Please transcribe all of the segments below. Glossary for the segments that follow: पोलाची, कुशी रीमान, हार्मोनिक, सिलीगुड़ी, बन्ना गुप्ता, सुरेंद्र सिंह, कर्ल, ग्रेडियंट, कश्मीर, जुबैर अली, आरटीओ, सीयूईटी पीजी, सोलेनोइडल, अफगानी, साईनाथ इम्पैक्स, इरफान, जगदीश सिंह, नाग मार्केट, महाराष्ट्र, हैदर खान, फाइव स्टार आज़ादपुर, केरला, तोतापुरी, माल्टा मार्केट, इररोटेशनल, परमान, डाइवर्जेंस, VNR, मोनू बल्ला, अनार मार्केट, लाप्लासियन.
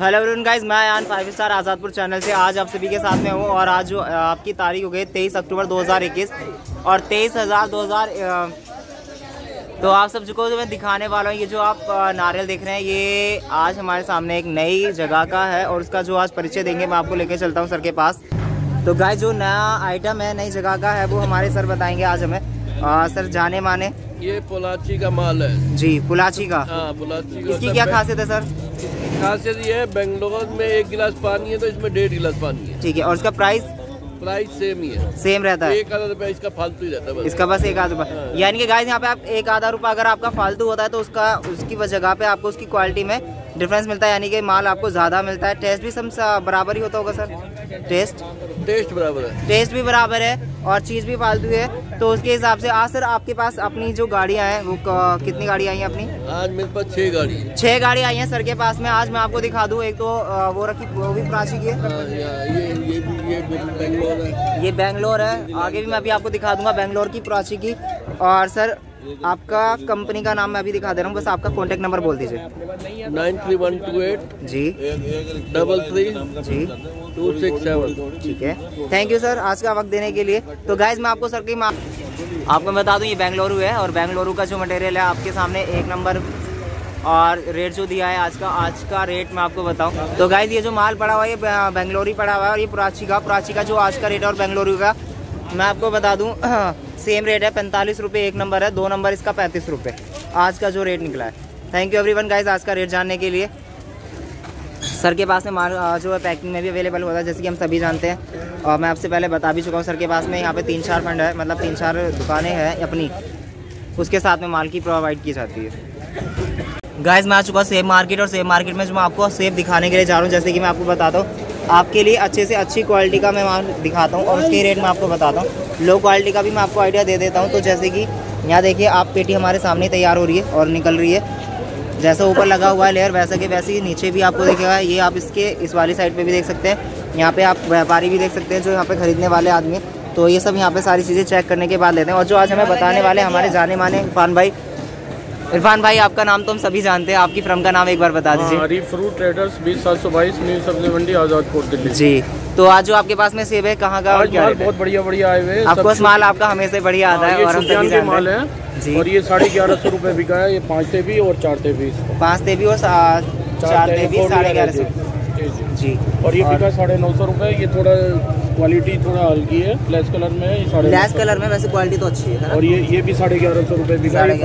Hello everyone guys, मैं आन फाइव स्टार आज़ादपुर channel से आज आप सभी के साथ में हूँ। और आज जो आपकी तारीख हो गई 23 अक्टूबर 2021 और 23,000 तो आप सब को जो मैं दिखाने वाला हूँ, ये जो आप नारियल देख रहे हैं ये आज हमारे सामने एक नई जगह का है और उसका जो आज परिचय देंगे मैं आपको लेके चलता हूँ सर के पास। तो गाइस जो नया आइटम है नई जगह का है वो हमारे सर बताएंगे आज हमें। सर जाने माने ये पोलाची का माल है जी। पोलाची का इसकी क्या खासियत है सर? खासियत ये है बेंगलोर में 1 गिलास पानी है तो इसमें 1.5 गिलास पानी है। ठीक है। और इसका प्राइस सेम ही है? सेम रहता है। 1 आधा रुपया इसका फालतू ही रहता है, इसका बस 1 आधा रुपया। यानी कि गाइस यहाँ पे आप 1 आधा रुपया अगर आपका फालतू होता है तो उसका उसकी जगह पे आपको उसकी क्वालिटी में डिफरेंस मिलता है, यानी कि माल आपको ज़्यादा मिलता है। टेस्ट भी सब बराबर ही होता होगा सर? टेस्ट बराबर है, टेस्ट भी बराबर है और चीज़ भी फालतू है। तो उसके हिसाब से आज सर आपके पास अपनी जो गाड़ियाँ हैं वो कितनी गाड़ी आई हैं अपनी? आज मेरे पास 6 गाड़ी आई हैं सर के पास में। आज मैं आपको दिखा दूँ, एक तो वो रखी वो भी प्राची की है, ये बेंगलोर है, आगे भी मैं अभी आपको दिखा दूँगा बेंगलोर की प्राची की। और सर आपका कंपनी का नाम मैं अभी दिखा दे रहा हूँ, बस आपका कॉन्टेक्ट नंबर बोल दीजिए। 93128 जी 33 जी 267। ठीक है, थैंक यू सर आज का वक्त देने के लिए। तो गाइज मैं आपको सर की आपको बता दूं ये बेंगलुरु है और बेंगलुरु का जो मटेरियल है आपके सामने 1 नंबर और रेट जो दिया है आज का रेट मैं आपको बताऊँ। तो गाइज ये जो माल पड़ा हुआ है ये बेंगलुरु पड़ा हुआ है और ये प्राची का जो आज का रेट है और बेंगलुरु का मैं आपको बता दूं सेम रेट है 45 रुपये 1 नंबर है, 2 नंबर इसका 35 रुपये आज का जो रेट निकला है। थैंक यू एवरीवन गाइस आज का रेट जानने के लिए। सर के पास में माल जो है पैकिंग में भी अवेलेबल होता है जैसे कि हम सभी जानते हैं, और मैं आपसे पहले बता भी चुका हूँ सर के पास में यहाँ पे 3-4 फंड है, मतलब 3-4 दुकानें हैं अपनी, उसके साथ में माल की प्रोवाइड की जाती है। गाइस मैं आ चुका हूँ सेव मार्केट और सेव मार्केट में जो मैं आपको सेब दिखाने के लिए जा रहा हूँ, जैसे कि मैं आपको बताता हूँ आपके लिए अच्छे से अच्छी क्वालिटी का मैं वहाँ दिखाता हूँ और उसके रेट मैं आपको बताता हूँ, लो क्वालिटी का भी मैं आपको आइडिया दे देता हूँ। तो जैसे कि यहाँ देखिए आप पेटी हमारे सामने तैयार हो रही है और निकल रही है, जैसे ऊपर लगा हुआ है लेयर वैसा के वैसे ही नीचे भी आपको देखेगा। ये आप इसके इस वाली साइड पर भी देख सकते हैं, यहाँ पर आप व्यापारी भी देख सकते हैं जो यहाँ पर ख़रीदने वाले आदमी, तो ये सब यहाँ पर सारी चीज़ें चेक करने के बाद लेते हैं। और जो आज हमें बताने वाले हमारे जाने माने इरफान भाई आपका नाम तो हम सभी जानते हैं, आपकी फर्म का नाम एक बार बता दीजिए। फ्रूट ट्रेडर्स 20722 न्यू सब्जी मंडी आज़ादपुर दिल्ली जी। तो आज जो आपके पास में सेब है कहाँ का और क्या रेट है? बहुत बढ़िया आए हुए आपको माल आपका हमेशा बढ़िया आता है और हम सभी जानते माल है जी। और ये 1150 रुपये बिका है, ये 5 तेबी और 4 तेबी, 5 तेबी और 4 तेबी 1150 जी। और ये बिका 950 रुपये, ये थोड़ा क्वालिटी थोड़ा हल्की है, फ्लैश कलर में है, वैसे क्वालिटी तो अच्छी है। और ये भी 1150 रुपये बिका है,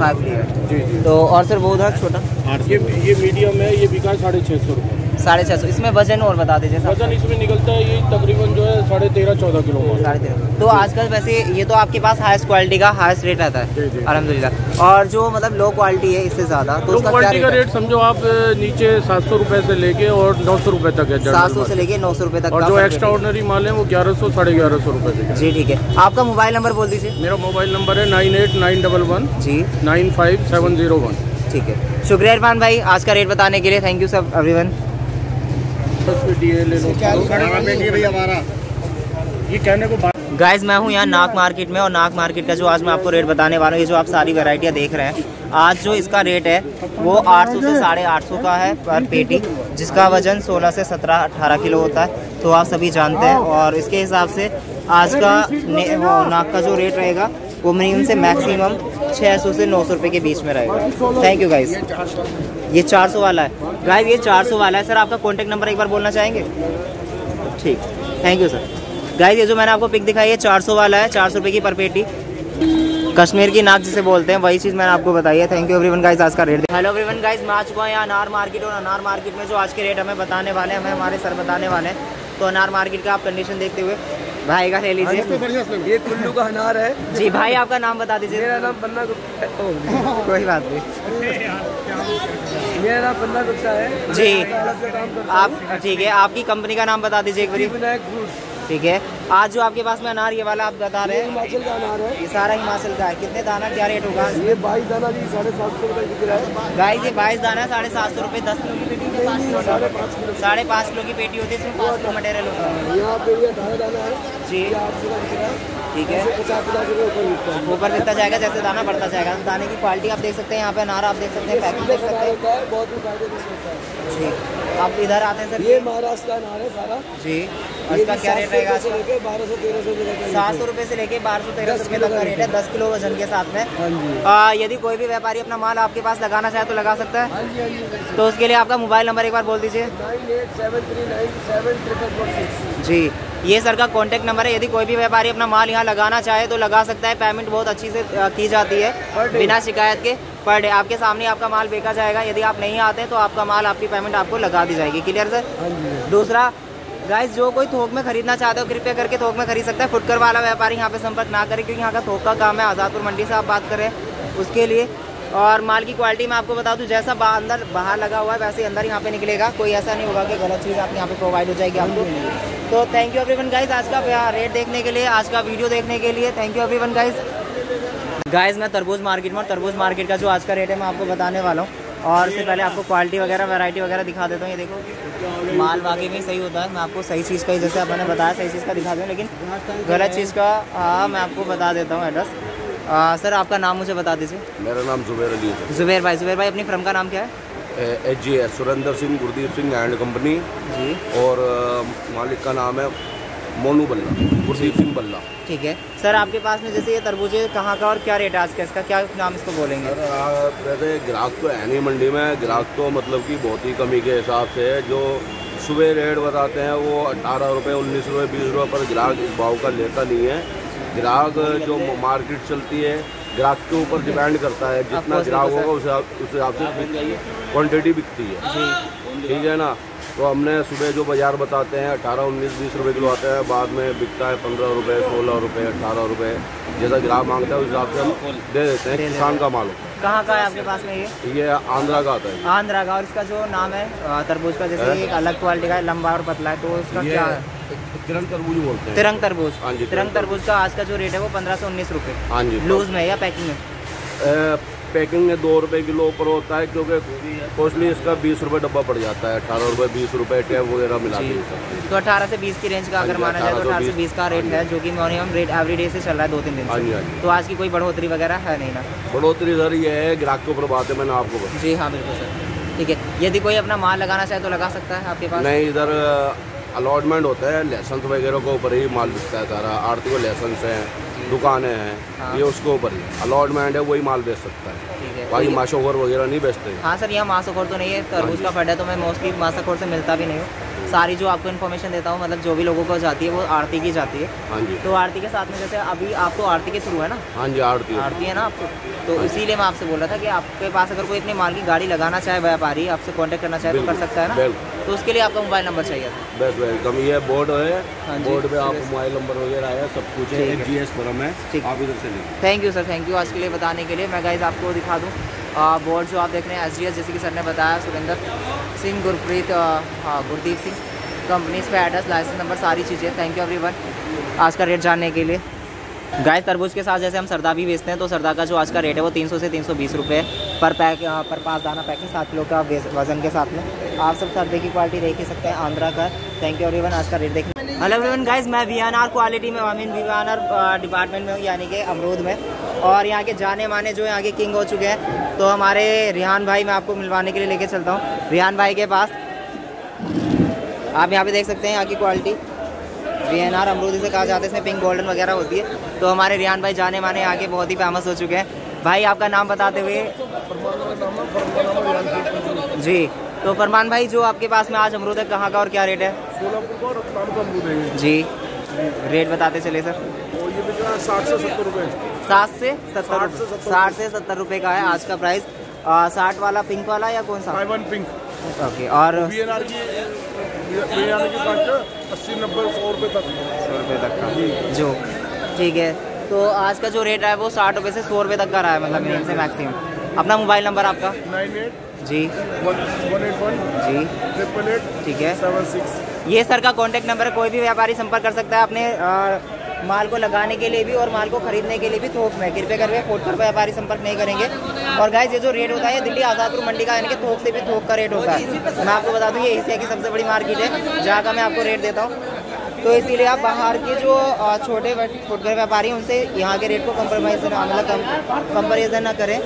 5 लेयर जी। तो और सर वो उधर छोटा ये मीडियम है, ये बिका 650 रुपये 650। इसमें वजन और बता दीजिए, वजन इसमें निकलता है ये तकरीबन जो है 13.5-14 किलो 13.5। तो आजकल वैसे ये तो आपके पास हाईस्ट क्वालिटी का हाईस्ट रेट आता है अलहमदुलिल्लाह, और जो मतलब लो क्वालिटी है इससे ज़्यादा तो लो क्वालिटी का रेट समझो आप नीचे 700 रुपये से लेके और 900 रुपये तक है, 700 से लेके 900 रुपये तक। और जो एक्स्ट्रा ऑर्डनरी माल है वो 1100-1150 रुपये जी। ठीक है, आपका मोबाइल नंबर बोल दीजिए। मेरा मोबाइल नंबर है 98911 जी 95701। ठीक है, शुक्रिया इरफान भाई आज का रेट बताने के लिए, थैंक यू सब एवरीवन। गाइस मैं हूँ यहाँ नाग मार्केट में और नाग मार्केट का जो आज मैं आपको रेट बताने वाला हूँ, ये जो आप सारी वैरायटियाँ देख रहे हैं आज जो इसका रेट है वो 800 से 850 का है पर पेटी, जिसका वजन 16 से 17-18 किलो होता है तो आप सभी जानते हैं। और इसके हिसाब से आज का नाग का जो रेट रहेगा वो मिनिमम से मैक्सिमम 600 से 900 रुपये के बीच में रहेगा। Thank you guys. ये 400 वाला है गाइस, ये 400 वाला है। सर आपका कॉन्टैक्ट नंबर एक बार बोलना चाहेंगे? ठीक, थैंक यू सर। गाइस ये जो मैंने आपको पिक दिखाई है 400 वाला है, 400 रुपये की पर पेटी, कश्मीर की नाक जिसे बोलते हैं वही चीज़ मैंने आपको बताई है। थैंक यू एवरीवन गाइस आज का रेट। हेलो एवरीवन गाइस, मैं आ चुका हूँ यहाँ अनार मार्केट और अनार मार्केट में जो आज के रेट हमें बताने वाले हैं हमारे सर बताने वाले हैं। तो अनार मार्केट का आप कंडीशन देखते हुए भाई का ले लीजिए। ये कुल्लू का अनार है जी। भाई आपका नाम बता दीजिए। मेरा नाम बन्ना गुप्ता है। कोई बात नहीं, मेरा नाम बन्ना गुप्ता है जी। आप ठीक है, आपकी कंपनी का नाम बता दीजिए एक बार। ठीक है, आज जो आपके पास में अनार ये वाला आप बता रहे हैं हिमाचल का अनार है, ये सारा हिमाचल का है। कितने दाना क्या रेट होगा? ये 22 दाना जी 750 रुपये बिक रहा है। गाइस ये 22 दाना 750 रुपये 10 किलो की पेटी है, 5 किलो 5.5 किलो की पेटी होती है, इसमें 5 किलो मटेरियल होता है। यहाँ पे ये 2.5 दाना है जी 800 रुपये बिक रहा है। ठीक है, ऊपर दिखता जाएगा जैसे दाना बढ़ता जाएगा। दाने की क्वालिटी आप देख सकते हैं, यहाँ पे अनार आप देख सकते हैं, पैकिंग देख सकते हैं, बहुत जी। आप इधर आते हैं सर, ये महाराष्ट्र का अनार है सारा जी। इसका क्या रेट रहेगा? 700 रुपये से लेके 1200-1300 रुपये तक का रेट है, 10 किलो वजन के साथ में। यदि कोई भी व्यापारी अपना माल आपके पास लगाना चाहे तो लगा सकता है, तो उसके लिए आपका मोबाइल नंबर एक बार बोल दीजिए। 9873974446 जी, ये सर का कॉन्टैक्ट नंबर है। यदि कोई भी व्यापारी अपना माल यहाँ लगाना चाहे तो लगा सकता है। पेमेंट बहुत अच्छी से की जाती है, बिना शिकायत के पर डे आपके सामने आपका माल बेचा जाएगा। यदि आप नहीं आते तो आपका माल, आपकी पेमेंट आपको लगा दी जाएगी। Clear sir? दूसरा गाइस, जो कोई थोक में खरीदना चाहते हो कृपया करके थोक में खरीद सकता है। फुटकर वाला व्यापारी यहाँ पे संपर्क ना करें, क्योंकि यहाँ का थोक का काम है। आज़ादपुर मंडी से आप बात करें उसके लिए। और माल की क्वालिटी मैं आपको बता दूं, जैसा अंदर बाहर लगा हुआ है वैसे ही अंदर यहाँ पे निकलेगा। कोई ऐसा नहीं होगा कि गलत चीज़ आप यहाँ पे प्रोवाइड हो जाएगी आपको। तो थैंक यू एवरीवन गाइस, आज का रेट देखने के लिए, आज का वीडियो देखने के लिए thank you everyone guys. Guys मैं तरबूज मार्केट में, तरबूज मार्केट का जो आज का रेट है मैं आपको बताने वाला हूँ। और उससे पहले आपको क्वालिटी वगैरह, वैरायटी वगैरह दिखा देता हूँ। ये देखो माल वाकई में सही होता है। मैं आपको सही चीज़ का ही, जैसे आपने बताया, सही चीज़ का दिखा दूँ, लेकिन गलत चीज़ का मैं आपको बता देता हूँ एड्रेस। सर आपका नाम मुझे बता दीजिए। मेरा नाम जुबैर अली है। जुबैर भाई, जुबैर भाई अपनी फर्म का नाम क्या है? HGS सुरेंद्र सिंह, Gurdeep Singh and company जी। और मालिक का नाम है मोनू बल्ला, गुरदीप सिंह बल्ला। ठीक है सर, आपके पास में जैसे ये तरबूज है कहाँ का और क्या रेट है आज का? इसका क्या नाम इसको बोलेंगे? वैसे ग्राहक तो है नहीं मंडी में, ग्राहक तो मतलब कि बहुत ही कमी के हिसाब से है। जो सुबह रेट बताते हैं वो 18 रुपये, 19 रुपये, 20 रुपये पर ग्राहक इस भाव का लेता नहीं है। ग्राहक जो मार्केट चलती है ग्राहक के ऊपर डिपेंड करता है, जितना ग्राहक होगा उस हिसाब से क्वान्टिटी बिकती है। ठीक है ना? तो हमने सुबह जो बाज़ार बताते हैं 18, 19, 20 रुपये किलो आते हैं, बाद में बिकता है 15 रुपये, 16 रुपये, 18 रुपये, जैसा ग्राहक मांगता है उस हिसाब से हम दे देते हैं। किसान का माल होता है। कहाँ का है आपके पास में ये? ये आंध्रा का आता है। आंध्रा का। और इसका जो नाम है तरबूज का, जैसे एक अलग क्वालिटी का है, लंबा और पतला है, तो उसका क्या है? तिरंग तरबूज बोलते हैं। तिरंग तरबूज। हाँ जी, तिरंग तरबूज का आज का जो रेट है वो 15 से 19 रुपये। हाँ जी। लूज़ में या पैकिंग में? पैकिंग में 2 रुपये किलो ऊपर होता है, क्योंकि कॉस्टली इसका 20 रुपये डब्बा पड़ जाता है। 18 रुपये, 20 रुपये टैब वगैरह मिला के। तो 18 से 20 की रेंज का अगर माना जाए तो 18 से 20 का रेट है, जो कि मिनिमम रेट एवरीडे से चल रहा है 2-3 दिन। हाँ जी, हाँ जी। तो आज की कोई बढ़ोतरी वगैरह है नहीं ना? बढ़ोतरी सर ये है, ग्राहक के ऊपर बात है, मैंने आपको बताया। जी हाँ बिल्कुल सर, ठीक है। यदि कोई अपना माल लगाना चाहे तो लगा सकता है आपके पास? नहीं, इधर अलॉटमेंट होता है, लाइसेंस वगैरह के ऊपर ही माल बिकता है सारा। आरटीओ लाइसेंस है, दुकानें हैं, हाँ। ये उसके ऊपर ही अलॉटमेंट है, वही माल बेच सकता है। बाकी माशाखोर वगैरह नहीं बेचते। हाँ सर, यहाँ माशाखोर तो नहीं है, तरबूज का फट है तो मैं मोस्टली माशाखोर से मिलता भी नहीं हूँ। सारी जो आपको इन्फॉर्मेशन देता हूँ, मतलब जो भी लोगों को जाती है वो आरती की जाती है। हाँ जी। तो आरती के साथ में जैसे अभी आपको आरती के थ्रू है ना? हाँ जी, आरती है ना आपको, तो इसीलिए मैं आपसे बोला था कि आपके पास अगर कोई इतने माल की गाड़ी लगाना चाहे, व्यापारी आपसे कॉन्टैक्ट करना चाहे तो कर सकता है ना? तो उसके लिए आपका मोबाइल नंबर चाहिए था। बस वेलकम, ये बोर्ड है, बोर्ड पे आप मोबाइल नंबर वगैरह है, सब कुछ है। HGS फर्म है, आप इधर से ले। Thank you sir, thank you आज के लिए बताने के लिए। मैं गाइस आपको दिखा दूँ बोर्ड जो आप देख रहे हैं SGS, जैसे कि सर ने बताया सुरेंद्र सिंह, गुरदीप सिंह कंपनी। इस पर एड्रेस, लाइसेंस नंबर, सारी चीज़ें। थैंक यू एवरीवन आज का रेट जानने के लिए। गाइस तरबूज के साथ जैसे हम सरदा भी बेचते हैं, तो सरदा का जो आज का रेट है वो 300 से 320 रुपये पर पैक, पर 5 दाना पैकिंग, 7 किलो का वजन के साथ में। आप सब सरदे की क्वालिटी देख ही सकते हैं, आंध्रा का। थैंक यू एवरीवन आज का रेट देखें। हेलो एवरीवन गाइस, मैं VNR क्वालिटी में, आई मीन VNR डिपार्टमेंट में हूँ, यानी कि अमरूद में। और यहाँ के जाने माने जो यहाँ के किंग हो चुके हैं, तो हमारे रिहान भाई, मैं आपको मिलवाने के लिए लेके चलता हूँ रिहान भाई के पास। आप यहाँ पे देख सकते हैं यहाँ की क्वालिटी, VNR अमरूद इसे कहा जाता है, इसमें पिंक गोल्डन वगैरह होती है। तो हमारे रिहान भाई जाने माने यहाँ के बहुत ही फेमस हो चुके हैं। भाई आपका नाम बताते हुए जी, तो परमान भाई जो आपके पास में आज अमरूद है कहाँ का और क्या रेट है? 16 जी, रेट बताते चले सर। और ये बिकना 60 से 70 रुपये। 60 से 70 रुपये का है आज का प्राइस। 60 वाला पिंक वाला या कौन सा? 51 पिंक। ओके। और VNR की 80-90-100 रुपये तक का जो, ठीक है। तो आज का जो रेट है वो 60 रुपये से 100 रुपये तक का रहा है, मतलब मिनिमम से मैक्सिमम। अपना मोबाइल नंबर आपका? 98 जी 181 जी 888 ठीक है 76। ये सर का कॉन्टैक्ट नंबर है, कोई भी व्यापारी संपर्क कर सकता है अपने माल को लगाने के लिए भी और माल को खरीदने के लिए भी थोक में। कृपया करके फुट पर व्यापारी संपर्क नहीं करेंगे। और गाइस ये जो रेट होता है दिल्ली आज़ादपुर मंडी का, यानी कि थोक से भी थोक का रेट होता है। मैं आपको बता दूँ ये एशिया की सबसे बड़ी मार्केट है, जहाँ का मैं आपको रेट देता हूँ। तो इसीलिए आप बाहर के जो छोटे फुटकर व्यापारी हैं उनसे यहाँ के रेट को कंपेरिजन ना करें,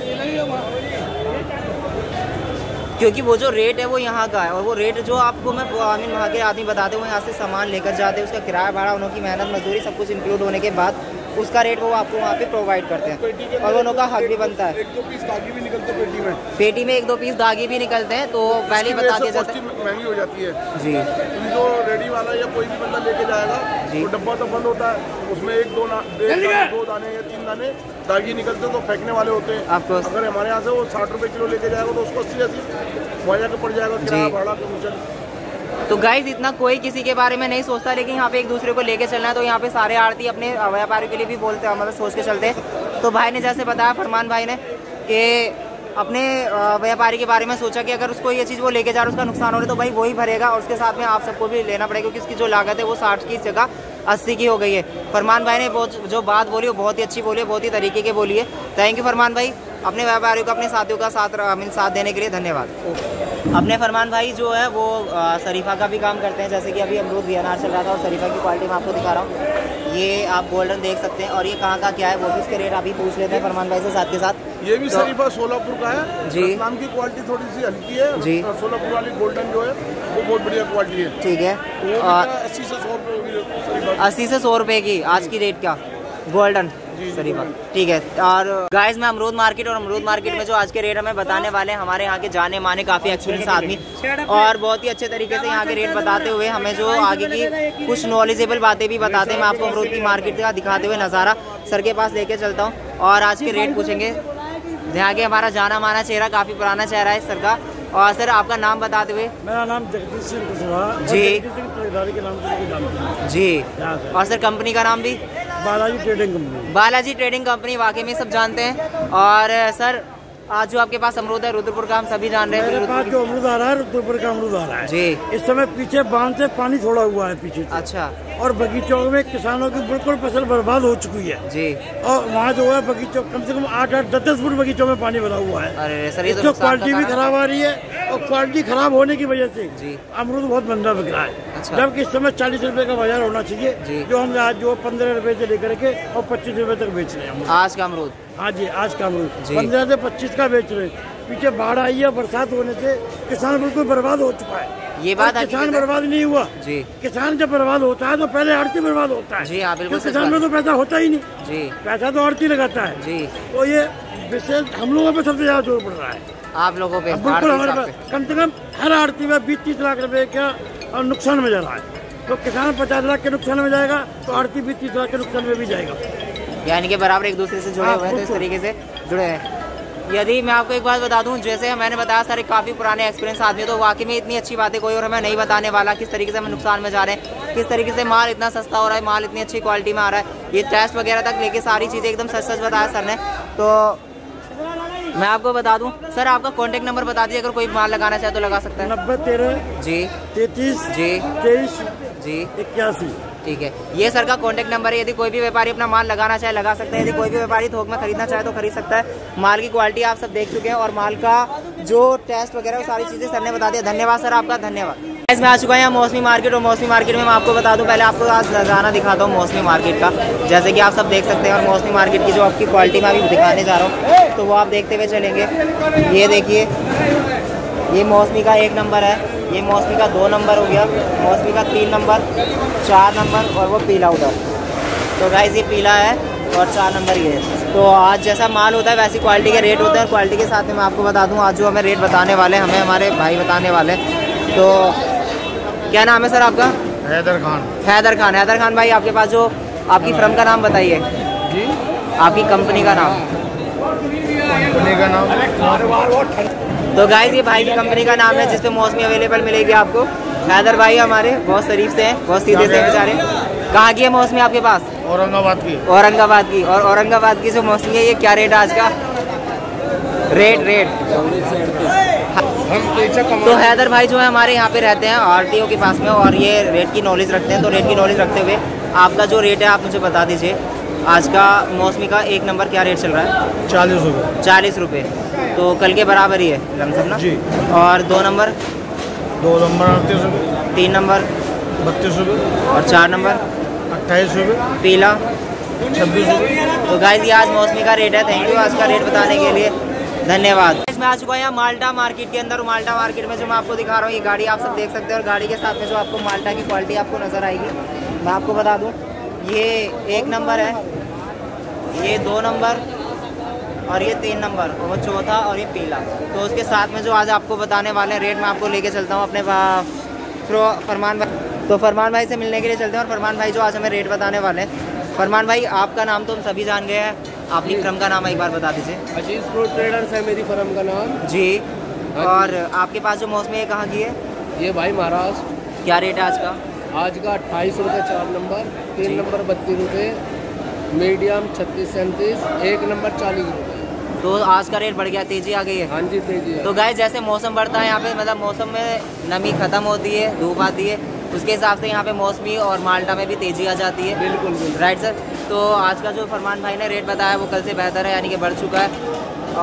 क्योंकि वो जो रेट है वो यहाँ का है और वो रेट जो आपको मैं वहाँ के आदमी बताते हैं वो यहाँ से सामान लेकर जाते हैं, उसका किराया भाड़ा उनकी मेहनत मजदूरी सब कुछ इंक्लूड होने के बाद उसका रेट वो आपको वहाँ पे प्रोवाइड करते हैं और उनका हक भी बनता है। एक दो पीस दागी भी निकलते हैं पेटी में, पेटी में एक दो पीस दागी भी निकलते हैं तो पहले ही बता दिया जाता है, महंगी हो जाती है जी। जो रेडी वाला या कोई भी बंदा लेके जाएगा वो डब्बा तो बंद होता है, उसमें एक दो दाने या तीन दाने दागी निकलते तो फेंकने वाले होते हैं। अगर हमारे यहाँ से वो 60 रुपये किलो लेके जाएगा तो उसको 80-80 वाजा का पड़ जाएगा किराया भाड़ा कमीशन। तो गाइज इतना कोई किसी के बारे में नहीं सोचता, लेकिन यहाँ पे एक दूसरे को लेके चलना है तो यहाँ पे सारे आड़ती अपने व्यापारियों के लिए भी बोलते हैं, मतलब सोच के चलते हैं। तो भाई ने जैसे बताया फरमान भाई ने कि अपने व्यापारी के बारे में सोचा कि अगर उसको ये चीज़ वो लेके जा रहा है उसका नुकसान हो रहा है तो भाई वही भरेगा और उसके साथ में आप सबको भी लेना पड़ेगा, क्योंकि उसकी जो लागत है वो 60 की जगह 80 की हो गई है। फरमान भाई ने जो बात बोली वो बहुत ही अच्छी बोली है, बहुत ही तरीके के बोली है। थैंक यू फरमान भाई, अपने व्यापारियों का अपने साथियों का साथ देने के लिए धन्यवाद। अपने फरमान भाई जो है वो शरीफा का भी काम करते हैं, जैसे कि अभी अमरूद भी अनार चल रहा था और शरीफा की क्वालिटी मैं आपको दिखा रहा हूँ, ये आप गोल्डन देख सकते हैं और ये कहाँ का क्या है वो भी इसके रेट अभी पूछ लेते हैं फरमान भाई से साथ के साथ। ये भी तो, शरीफा सोलापुर का है जी, नाम की क्वालिटी थोड़ी सी हल्की है जी, सोलापुर वाली गोल्डन जो है वो बहुत बढ़िया क्वालिटी है। ठीक है, 80 से 100 रुपये की आज की रेट का गोल्डन शरीफा। ठीक है, और गाइस मैं अमरूद मार्केट और अमरूद मार्केट में जो आज के रेट हमें बताने वाले हैं हमारे यहाँ के जाने माने काफ़ी एक्सपीरियंस आदमी और बहुत ही अच्छे तरीके से यहाँ के रेट बताते हुए हमें जो आगे की कुछ नॉलेजेबल बातें भी बताते हैं। मैं आपको अमरूद की मार्केट का दिखाते हुए नज़ारा सर के पास लेके चलता हूँ और आज के रेट पूछेंगे। यहाँ के हमारा जाना माना चेहरा, काफ़ी पुराना चेहरा है सर का। और सर आपका नाम बताते हुए। मेरा नाम जगदीश सिंह जी जी। और सर कंपनी का नाम भी Balaji trading company. Balaji trading company वाकई में सब जानते हैं। और सर आज जो आपके पास अमरूद है रुद्रपुर का हम सभी जान रहे हैं, मेरे पास जो अमरूद आ रहा है रुद्रपुर का अमरूद आ रहा है जी। इस समय पीछे बांध से पानी छोड़ा हुआ है पीछे। अच्छा। और बगीचों में किसानों की बिल्कुल फसल बर्बाद हो चुकी है जी। और वहाँ जो है बगीचों कम से कम 8-10 फुट बगीचों में पानी भरा हुआ है। अरे सर, इसको क्वालिटी भी खराब आ रही है और क्वालिटी खराब होने की वजह से अमरूद बहुत महंगा बिक रहा है। जबकि इस समय 40 रुपए का बाजार होना चाहिए, जो हम आज जो 15 रुपए से लेकर के और 25 रुपए तक बेच रहे हैं आज का अमरूद। हाँ जी, आज का अमरूद 15 से 25 का बेच रहे हैं। पीछे बाढ़ आई है, बरसात होने से किसान बिल्कुल बर्बाद हो चुका है। ये बात किसान बर्बाद नहीं हुआ जी। किसान जब बर्बाद होता है तो पहले आड़ती बर्बाद होता है जी। हाँ, बिल्कुल। किसान में तो पैसा होता ही नहीं जी, पैसा तो आड़ती लगाता है जी। तो ये विशेष हम लोगों पे सबसे ज्यादा जोर पड़ रहा है, आप लोगों पे बिल्कुल हमारे पास कम से कम हर आड़ती में 20-30 लाख रुपए का नुकसान में जा रहा है। तो किसान 50 लाख के नुकसान में जाएगा तो आड़ती 20-30 लाख के नुकसान में भी जाएगा, यानी कि बराबर एक दूसरे से जुड़े हुए हैं, तो इस तरीके से जुड़े हैं। यदि मैं आपको एक बात बता दूं, जैसे मैंने बताया सारे काफ़ी पुराने एक्सपीरियंस आदमी, तो वाकई में इतनी अच्छी बातें कोई और हमें नहीं बताने वाला, किस तरीके से हम नुकसान में जा रहे हैं, किस तरीके से माल इतना सस्ता हो रहा है, माल इतनी अच्छी क्वालिटी में आ रहा है, ये टेस्ट वगैरह तक लेके सारी चीज़ें एकदम सच सच बताया सर ने। तो मैं आपको बता दूं, सर आपका कॉन्टैक्ट नंबर बता दीजिए, अगर कोई माल लगाना चाहे तो लगा सकता है। 90 13 जी 33 जी 23 जी 81। ठीक है, ये सर का कॉन्टैक्ट नंबर है। यदि कोई भी व्यापारी अपना माल लगाना चाहे लगा सकता है, यदि कोई भी व्यापारी थोक में खरीदना चाहे तो खरीद सकता है। माल की क्वालिटी आप सब देख चुके हैं और माल का जो टेस्ट वगैरह वो सारी चीज़ें सर ने बता दिया। धन्यवाद सर आपका, धन्यवाद। इसमें आ चुका है मौसमी मार्केट और मौसमी मार्केट में मैं आपको बता दूं, पहले आपको आज नज़ारा दिखाता हूँ मौसमी मार्केट का, जैसे कि आप सब देख सकते हैं। और मौसमी मार्केट की जो आपकी क्वालिटी में अभी दिखाने जा रहा हूँ तो वो आप देखते हुए चलेंगे। ये देखिए, ये मौसमी का 1 नंबर है, ये मौसमी का 2 नंबर हो गया, मौसमी का 3 नंबर, 4 नंबर और वो पीला उधर। तो गाइस ये पीला है और 4 नंबर ये है। तो आज जैसा माल होता है वैसी क्वालिटी के रेट होते हैं। क्वालिटी के साथ में मैं आपको बता दूं, आज जो हमें रेट बताने वाले हमें हमारे भाई बताने वाले। तो क्या नाम है सर आपका? हैदर खान। हैदर खान, हैदर खान भाई आपके पास जो आपकी फर्म का नाम बताइए जी, आपकी कंपनी का नाम। कंपनी का नाम तो गाइस ये भाई की कंपनी का नाम है जिसपे मौसमी अवेलेबल मिलेगी आपको। हैदर भाई हमारे बहुत शरीफ से हैं, बहुत सीधे से बेचारे। कहाँ की है मौसमी आपके पास? औरंगाबाद की। औरंगाबाद की। और औरंगाबाद की जो मौसमी है ये क्या रेट है आज का? रेट तो हैदर भाई जो है हमारे यहाँ पे रहते हैं आरटीओ के पास में और ये रेट की नॉलेज रखते हैं। तो रेट की नॉलेज रखते हुए आपका जो रेट है आप मुझे बता दीजिए, आज का मौसमी का 1 नंबर क्या रेट चल रहा है? 40 रुपये। 40 रुपये तो कल के बराबर ही है लमसम ना जी। और 2 नंबर 2 नंबर 38 रुपये। 3 नंबर 32 रुपये और 4 नंबर 28 रुपये, पीला 26 रुपये। तो गाइस ये आज मौसमी का रेट है। थैंक यू आज का रेट बताने के लिए, धन्यवाद। मैं आ चुका है माल्टा मार्केट के अंदर। माल्टा मार्केट में जो मैं आपको दिखा रहा हूँ ये गाड़ी आप सब देख सकते हैं, और गाड़ी के साथ में जो आपको माल्टा की क्वालिटी आपको नज़र आएगी मैं आपको बता दूँ, ये 1 नंबर है, ये 2 नंबर और ये 3 नंबर और चौथा और ये पीला। तो उसके साथ में जो आज आपको बताने वाले हैं रेट मैं आपको लेके चलता हूँ अपने फरमान भाई। तो फरमान भाई से मिलने के लिए चलते हैं, और फरमान भाई जो आज हमें रेट बताने वाले हैं। फरमान भाई आपका नाम तो हम सभी जान गए हैं, आपकी फर्म का नाम एक बार बता दीजिए। फ्रूट ट्रेडर्स है मेरी फर्म का नाम जी। और आपके पास जो मौसमी है कहाँ की है? ये भाई महाराष्ट्र। क्या रेट है आज का? आज का 28 रुपये 4 नंबर, 3 नंबर 32 रुपये, मीडियम 36-37, 1 नंबर 40 रुपये। तो आज का रेट बढ़ गया, तेजी आ गई है। हाँ जी तेजी। तो गाइस जैसे मौसम बढ़ता है यहाँ पे, मतलब मौसम में नमी खत्म होती है, धूप आती है, उसके हिसाब से यहाँ पे मौसमी और माल्टा में भी तेजी आ जाती है। बिल्कुल बिल्कुल राइट सर। तो आज का जो फरमान भाई ने रेट बताया वो कल से बेहतर है, यानी कि बढ़ चुका है।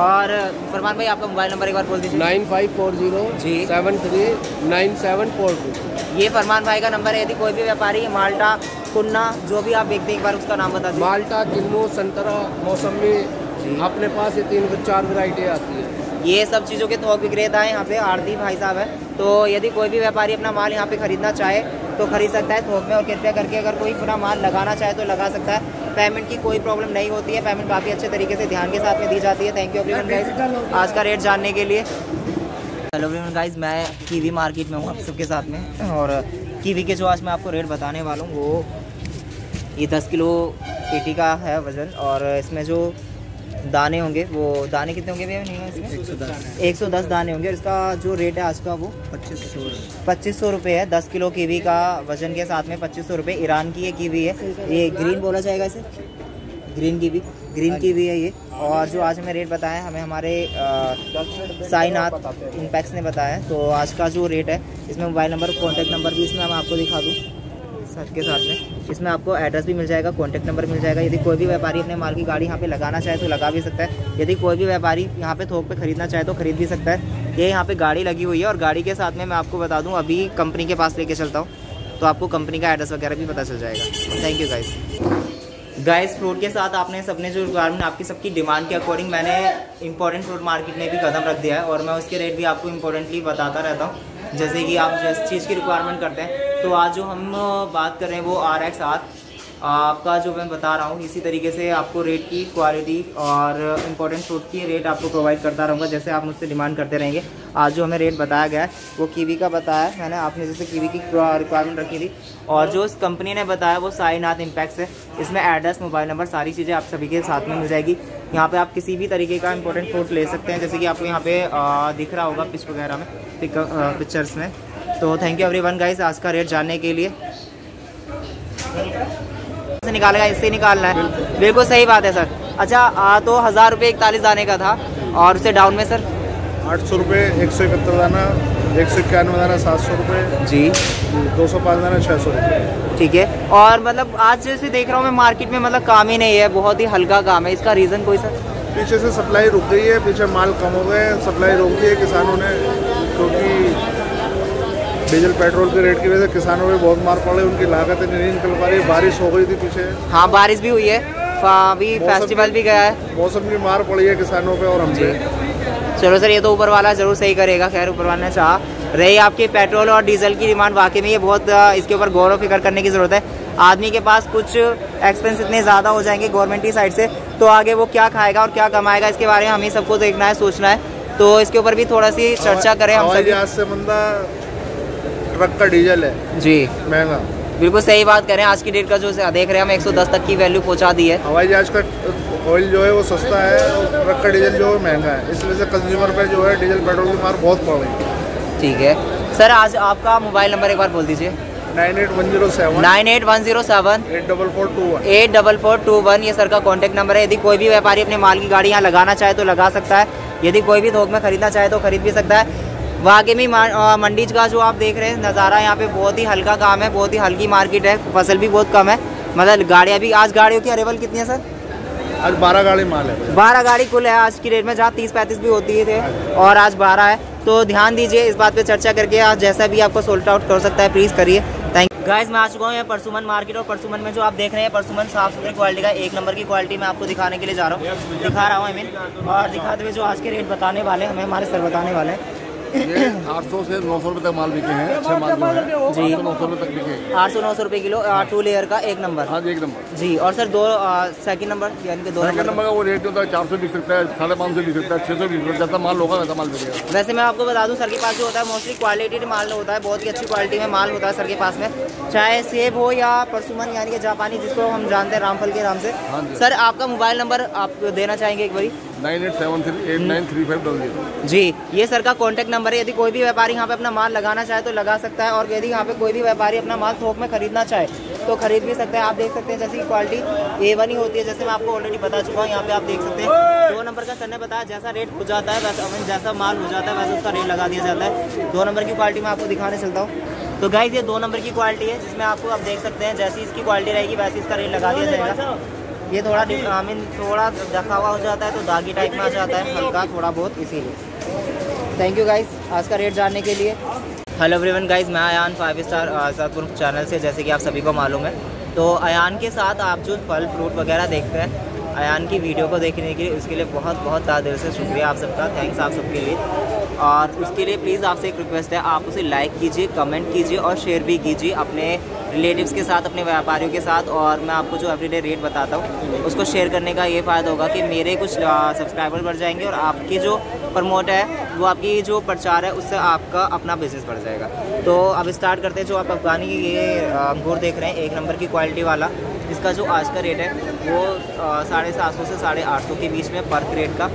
और फरमान भाई आपका मोबाइल नंबर एक बार बोल दीजिए। 9540 739742। ये फरमान भाई का नंबर है। यदि कोई भी व्यापारी माल्टा कुन्ना जो भी आप देखते हैं एक बार उसका नाम बता दीजिए। माल्टा किन्नू संतरा मौसमी अपने पास ये 3-4 वैरायटी आती है। ये सब चीज़ों के थोक विक्रेता है यहाँ पे आरती भाई साहब है। तो यदि कोई भी व्यापारी अपना माल यहाँ पे खरीदना चाहे तो खरीद सकता है थोक में, और कृपया करके अगर कोई अपना माल लगाना चाहे तो लगा सकता है। पेमेंट की कोई प्रॉब्लम नहीं होती है, पेमेंट काफ़ी अच्छे तरीके से ध्यान के साथ में दी जाती है। थैंक यू एवरीवन आज का रेट जानने के लिए। हेलो एवरीवन गाइज, मैं कीवी मार्केट में हूँ आप सबके साथ में, और कीवी के जो आज मैं आपको रेट बताने वाला हूँ वो ये 10 किलो पेटी का है वज़न, और इसमें जो दाने होंगे वो दाने कितने होंगे भैया? नहीं 110 दाने होंगे। इसका जो रेट है आज का वो 2500 रुपये है। 10 किलो कीवी का वजन के साथ में 2500 रुपये। ईरान की ये कीवी है, ये ग्रीन बोला जाएगा इसे, ग्रीन कीवी है ये। और जो आज हमें रेट बताया हमें हमारे साईनाथ इम्पैक्स ने बताया। तो आज का जो रेट है इसमें मोबाइल नंबर कॉन्टैक्ट नंबर भी इसमें हम आपको दिखा दूँ सर के साथ में। इसमें आपको एड्रेस भी मिल जाएगा, कॉन्टैक्ट नंबर मिल जाएगा। यदि कोई भी व्यापारी अपने माल की गाड़ी यहाँ पे लगाना चाहे तो लगा भी सकता है। यदि कोई भी व्यापारी यहाँ पे थोक पे खरीदना चाहे तो खरीद भी सकता है। ये यहाँ पे गाड़ी लगी हुई है, और गाड़ी के साथ में मैं आपको बता दूँ अभी कंपनी के पास लेके चलता हूँ, तो आपको कंपनी का एड्रेस वगैरह भी पता चल जाएगा। Thank you guys. फ्रूट के साथ आपने सबने जो रिक्वायरमेंट आपकी सबकी डिमांड के अकॉर्डिंग मैंने इंपॉर्टेंट फ्रूट मार्केट में भी कदम रख दिया है, और मैं उसके रेट भी आपको इंपॉर्टेंटली बताता रहता हूँ, जैसे कि आप जिस चीज़ की रिक्वायरमेंट करते हैं। तो आज जो हम बात कर रहे हैं वो RX-7 आपका जो मैं बता रहा हूँ, इसी तरीके से आपको रेट की क्वालिटी और इम्पोर्टेंट फ्रूट की रेट आपको प्रोवाइड करता रहूँगा, जैसे आप मुझसे डिमांड करते रहेंगे। आज जो हमें रेट बताया गया है वो कीवी का बताया है मैंने, आपने जैसे कीवी की रिक्वायरमेंट रखी थी, और जो इस कंपनी ने बताया वो साईनाथ इम्पैक्ट्स है। इसमें एड्रेस मोबाइल नंबर सारी चीज़ें आप सभी के साथ में मिल जाएगी। यहाँ पे आप किसी भी तरीके का इम्पोर्टेंट फ्रूट ले सकते हैं, जैसे कि आपको यहाँ पे दिख रहा होगा पिच वगैरह में पिक्चर्स में। तो थैंक यू एवरीवन गाइस आज का रेट जानने के लिए। से निकालेगा, इससे निकालना है, बिल्कुल सही बात है सर। अच्छा तो 1000 रुपये 41 दाने का था, और उससे डाउन में सर 800 रुपये, 171 दाना, 191 दाना, 700 रुपये जी, 205 दाना, 600 रुपये। ठीक है। और मतलब आज जैसे देख रहा हूँ मैं मार्केट में मतलब काम ही नहीं है, बहुत ही हल्का काम है। इसका रीज़न कोई सर? पीछे से सप्लाई रुक गई है, पीछे माल कम हो गए, सप्लाई रोक दी है किसानों ने, क्योंकि डीजल पेट्रोल के रेट की वजह से किसानों में बहुत मार पड़े, उनकी लागतें नहीं निकल पा रही। बारिश हो गई थी पीछे। हाँ बारिश भी हुई है, अभी फेस्टिवल भी गया है, मौसम की मार पड़ी है किसानों पे और हम पे। चलो सर ये तो ऊपर वाला जरूर सही करेगा। खैर ऊपर वाला ने चाहा। रही आपके पेट्रोल और डीजल की डिमांड, वाकई में ये बहुत इसके ऊपर गौर व फिक्र करने की ज़रूरत है। आदमी के पास कुछ एक्सपेंस इतने ज़्यादा हो जाएंगे गवर्नमेंट की साइड से, तो आगे वो क्या खाएगा और क्या कमाएगा इसके बारे में हमें सबको देखना है, सोचना है। तो इसके ऊपर भी थोड़ा सी चर्चा करें हम सभी। आज से बंदा ट्रक का डीजल है जी महंगा, बिल्कुल सही बात करें। आज की डेट का जो देख रहे हैं हम 110 तक की वैल्यू पहुंचा दी है। हवाई जहाज का ऑयल जो है वो सस्ता है और ट्रक का डीजल जो है महंगा है, इसलिए से कंज्यूमर पे जो है डीजल पेट्रोल की मार बहुत पड़ रही है। ठीक है सर। आज आपका मोबाइल नंबर एक बार बोल दीजिए। 9810784421 ये सर का कॉन्टैक्ट नंबर है। यदि कोई भी व्यापारी अपने माल की गाड़ी यहाँ लगाना चाहे तो लगा सकता है, यदि कोई भी थोक में खरीदना चाहे तो खरीद भी सकता है। वाकई में मंडी का जो आप देख रहे हैं नज़ारा यहाँ पे बहुत ही हल्का काम है, बहुत ही हल्की मार्केट है, फसल भी बहुत कम है। मतलब गाड़ियाँ भी आज गाड़ियों की अरेवल कितनी है सर? आज 12 गाड़ी माल है, 12 गाड़ी कुल है आज की डेट में, जहाँ 30-35 भी होती है थे, और आज 12 है। तो ध्यान दीजिए इस बात पे, चर्चा करके आज जैसा भी आपको सोल्ट आउट कर सकता है प्लीज़ करिए। Thank you. गाइस मैं आ चुका हूँ यहाँ परसुमन मार्केट और परसुमन में जो आप देख रहे हैं परसुमन साफ सुथरी क्वालिटी का एक नंबर की क्वालिटी मैं आपको दिखाने के लिए जा रहा हूँ, दिखा रहा हूँ आई मीन, और दिखाते हुए जो आज के रेट बताने वाले हमें हमारे सर बताने वाले हैं। 800 से 900 रुपए तक माल बिके हैं, अच्छा माल है। जी 800-900 रुपए तक बिके, 800-900 रुपए किलो, 2 लेयर का एक नंबर। हाँ एक नंबर जी। और सर दो सेकंड नंबर यानी कि दो सेकंड नंबर का वो रेट होता है 400 बिक सकता है, 550 बिक सकता है, 600 बिक सकता है, जैसा माल होगा वैसा माल बिकेगा। वैसे मैं आपको बता दूँ सर के पास जो होता है मोस्टली क्वालिटी माल होता है, बहुत ही अच्छी क्वालिटी में माल होता है सर के पास में, चाहे सेब हो या परसुमन यानी कि जापानी जिसको हम जानते हैं रामफल के नाम से। सर आपका मोबाइल नंबर आप देना चाहेंगे एक बारी? 9873893500 जी, ये सर का कॉन्टैक्ट नंबर है। यदि कोई भी व्यापारी यहाँ पे अपना माल लगाना चाहे तो लगा सकता है, और यदि यहाँ पे कोई भी व्यापारी अपना माल थोक में खरीदना चाहे तो खरीद भी सकता है। आप देख सकते हैं जैसे कि क्वालिटी A1 ही होती है, जैसे मैं आपको ऑलरेडी बता चुका हूँ। यहाँ पे आप देख सकते हैं 2 नंबर का सर ने बताया, जैसा रेट हो जाता है वैसा जैसा माल हो जाता है वैसे उसका रेट लगा दिया जाता है। 2 नंबर की क्वालिटी में आपको दिखाने चलता हूँ। तो गाइस ये 2 नंबर की क्वालिटी है जिसमें आपको आप देख सकते हैं जैसी इसकी क्वालिटी रहेगी वैसे इसका रेट लगा दिया जाएगा। ये थोड़ा डिफ्रामिन थोड़ा रखा हुआ हो जाता है तो दागी टाइप में आ जाता है हल्का थोड़ा बहुत, इसीलिए। थैंक यू गाइस आज का रेट जानने के लिए। हेलो एवरीवन गाइस, मैं Ayan फाइव स्टार आज़ादपुर channel से, जैसे कि आप सभी को मालूम है। तो अयान के साथ आप जो फल फ्रूट वगैरह देखते हैं, अयान की वीडियो को देखने के लिए उसके लिए बहुत बहुत तहे दिल से शुक्रिया आप सबका, थैंक्स आप सबके लिए। और उसके लिए प्लीज़ आपसे एक रिक्वेस्ट है, आप उसे लाइक कीजिए, कमेंट कीजिए और शेयर भी कीजिए अपने रिलेटिव्स के साथ, अपने व्यापारियों के साथ। और मैं आपको जो एवरीडे रेट बताता हूँ उसको शेयर करने का ये फ़ायदा होगा कि मेरे कुछ सब्सक्राइबर बढ़ जाएंगे और आपकी जो प्रमोट है वो आपकी जो प्रचार है उससे आपका अपना बिजनेस बढ़ जाएगा। तो अब स्टार्ट करते हैं। जो आप अफगानी की ये अंगूर देख रहे हैं 1 नंबर की क्वालिटी वाला, इसका जो आज का रेट है वो 750 से 850 के बीच में पर क्रेट का,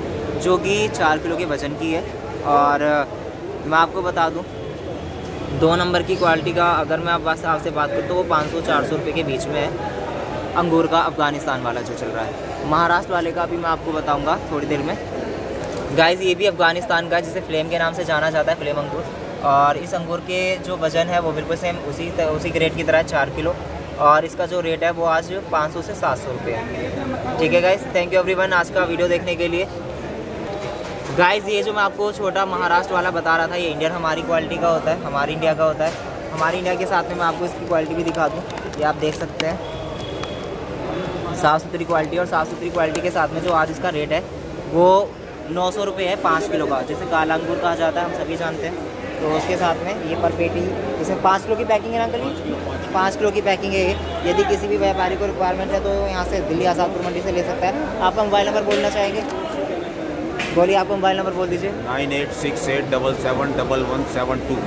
जो कि 4 किलो के वजन की है। और मैं आपको बता दूं 2 नंबर की क्वालिटी का अगर मैं आपसे बात करूँ तो वो 500-400 रुपये के बीच में है अंगूर का, अफ़गानिस्तान वाला जो चल रहा है। महाराष्ट्र वाले का भी मैं आपको बताऊंगा थोड़ी देर में। गाइस ये भी अफ़गानिस्तान का जिसे फ्लेम के नाम से जाना जाता है, फ्लेम अंगूर। और इस अंगूर के जो वज़न है वो बिल्कुल सेम उसी ग्रेड की तरह 4 किलो, और इसका जो रेट है वो आज 500 से 700 रुपये है। ठीक है गाइस, थैंक यू एवरीवन आज का वीडियो देखने के लिए। गाइस ये जो मैं आपको छोटा महाराष्ट्र वाला बता रहा था ये इंडियन हमारी क्वालिटी का होता है, हमारी इंडिया का होता है। हमारी इंडिया के साथ में मैं आपको इसकी क्वालिटी भी दिखा दूँ। ये आप देख सकते हैं साफ़ सुथरी क्वालिटी, और साफ़ सुथरी क्वालिटी के साथ में जो आज इसका रेट है वो 900 रुपये है 5 किलो का, जैसे काला अंगूर कहा जाता है हम सभी जानते हैं। तो उसके साथ में ये पर पेटी, इसमें 5 किलो की पैकिंग है ना अंकल, 5 किलो की पैकिंग है ये। यदि किसी भी व्यापारी को रिक्वायरमेंट है तो यहाँ से दिल्ली आज़ादपुर मंडी से ले सकता है। आपका मोबाइल नंबर बोलना चाहेंगे? बोलिए, आपको मोबाइल नंबर बोल दीजिए। 9868771172।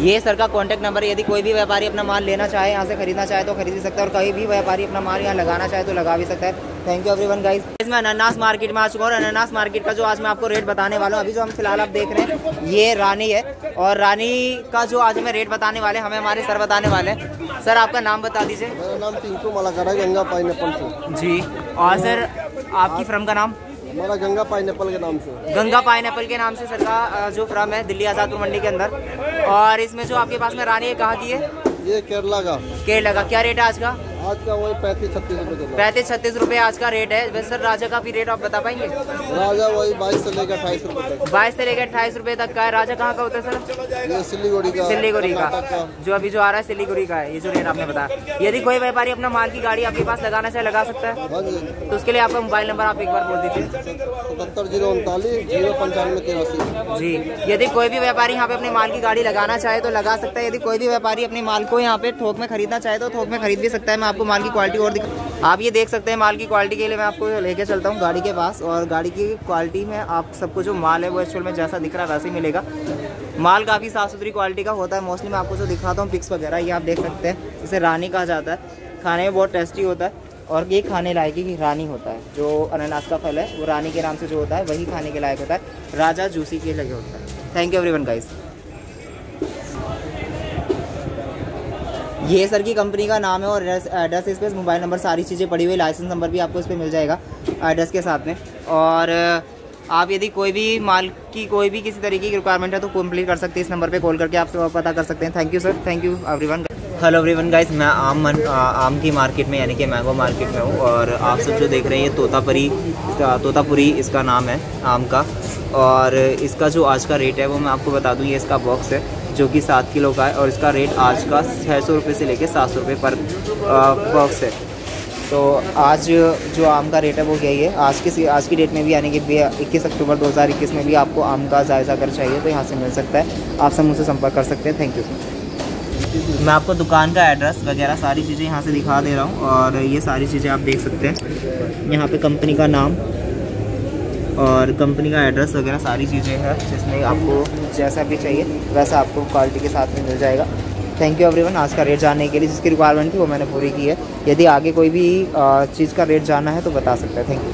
ये सर का कॉन्टैक्ट नंबर है। यदि कोई भी व्यापारी अपना माल लेना चाहे, यहाँ से खरीदना चाहे तो खरीद भी सकता है, और कोई भी व्यापारी अपना माल यहाँ लगाना चाहे तो लगा भी सकता है। Thank you everyone guys. मैं अननास मार्केट में आ चुका हूँ, और अननास मार्केट का जो आज मैं आपको रेट बताने वाला हूँ। अभी जो हम फिलहाल आप देख रहे हैं ये रानी है, और रानी का जो आज हमें रेट बताने वाले हमें हमारे सर बताने वाले हैं। सर आपका नाम बता दीजिए। मेरा नाम टिंकू मलाकर है, गंगा पाइनएप्पल से जी। और सर आपकी फर्म का नाम? हमारा गंगा पाइनएप्पल के नाम से, गंगा पाइनएप्पल के नाम से सर का जो फर्म है दिल्ली आज़ादपुर मंडी के अंदर। और इसमें जो आपके पास में रानी है कहाँ की है? ये केरला का। केरला का क्या रेट है आज का? आज का वही 35-36 रुपये। 35-36 रुपये आज का रेट है। वैसे सर राजा का भी रेट आप बता पाएंगे? राजा वही 22 से लेकर 28 रुपये तक, 22 से लेकर 28 रुपये तक का है। राजा कहाँ का होता है सर? ये सिलीगुड़ी का। सिलीगुड़ी का जो अभी जो आ रहा है सिलीगुड़ी का है ये जो रेट आपने बताया। यदि कोई व्यापारी अपना माल की गाड़ी आपके पास लगाना चाहे लगा सकता है, तो उसके लिए आपका मोबाइल नंबर आप एक बार बोल दीजिए। 77 039 095 83 जी। यदि कोई भी व्यापारी यहाँ पे अपने माल की गाड़ी लगाना चाहे तो लगा सकता है। यदि कोई भी व्यापारी अपने माल को यहाँ पे थोक में खरीदना चाहे तो थोक में खरीद भी सकता है। आपको माल की क्वालिटी और आप ये देख सकते हैं। माल की क्वालिटी के लिए मैं आपको लेके चलता हूँ गाड़ी के पास, और गाड़ी की क्वालिटी में आप सबको जो माल है वो एक्चुअल में जैसा दिख रहा है वैसे ही मिलेगा। माल काफ़ी साफ़ सुथरी क्वालिटी का होता है। मोस्टली मैं आपको जो दिखाता हूँ पिक्स वगैरह ये आप देख सकते हैं। इसे रानी कहा जाता है, खाने में बहुत टेस्टी होता है, और ये खाने लायक ही रानी होता है। जो अनानास का फल है वो रानी के नाम से जो होता है वही खाने के लायक होता है, राजा जूसी के लगे होता है। Thank you everyone guys. ये सर की कंपनी का नाम है, और एड्रेस इस पर, मोबाइल नंबर, सारी चीज़ें पड़ी हुई, लाइसेंस नंबर भी आपको इस पर मिल जाएगा एड्रेस के साथ में। और आप यदि कोई भी माल की कोई भी किसी तरीके की रिक्वायरमेंट है तो कंप्लीट कर सकते हैं। इस नंबर पे कॉल करके आप सब पता कर सकते हैं। Thank you sir, thank you everyone. Hello everyone guys, मैं आम की मार्केट में यानी कि मैंगो मार्केट में हूँ, और आप सब जो देख रहे हैं ये तोतापुरी इसका नाम है आम का। और इसका जो आज का रेट है वो मैं आपको बता दूँ, ये इसका बॉक्स है जो कि 7 किलो का है और इसका रेट आज का 600 रुपये से लेकर 700 रुपये पर बॉक्स है। तो आज जो आम का रेट है वो यही है। आज की डेट में भी यानी कि 21 अक्टूबर 2021 में भी आपको आम का जायज़ा कर चाहिए तो यहाँ से मिल सकता है। आप सब मुझसे संपर्क कर सकते हैं। Thank you sir. मैं आपको दुकान का एड्रेस वगैरह सारी चीज़ें यहाँ से दिखा दे रहा हूँ और ये सारी चीज़ें आप देख सकते हैं। यहाँ पे कंपनी का नाम और कंपनी का एड्रेस वगैरह सारी चीज़ें हैं जिसमें आपको जैसा भी चाहिए वैसा आपको क्वालिटी के साथ में मिल जाएगा। Thank you everyone. आज का रेट जानने के लिए जिसकी रिक्वायरमेंट थी वो मैंने पूरी की है। यदि आगे कोई भी चीज़ का रेट जानना है तो बता सकते हैं। Thank you.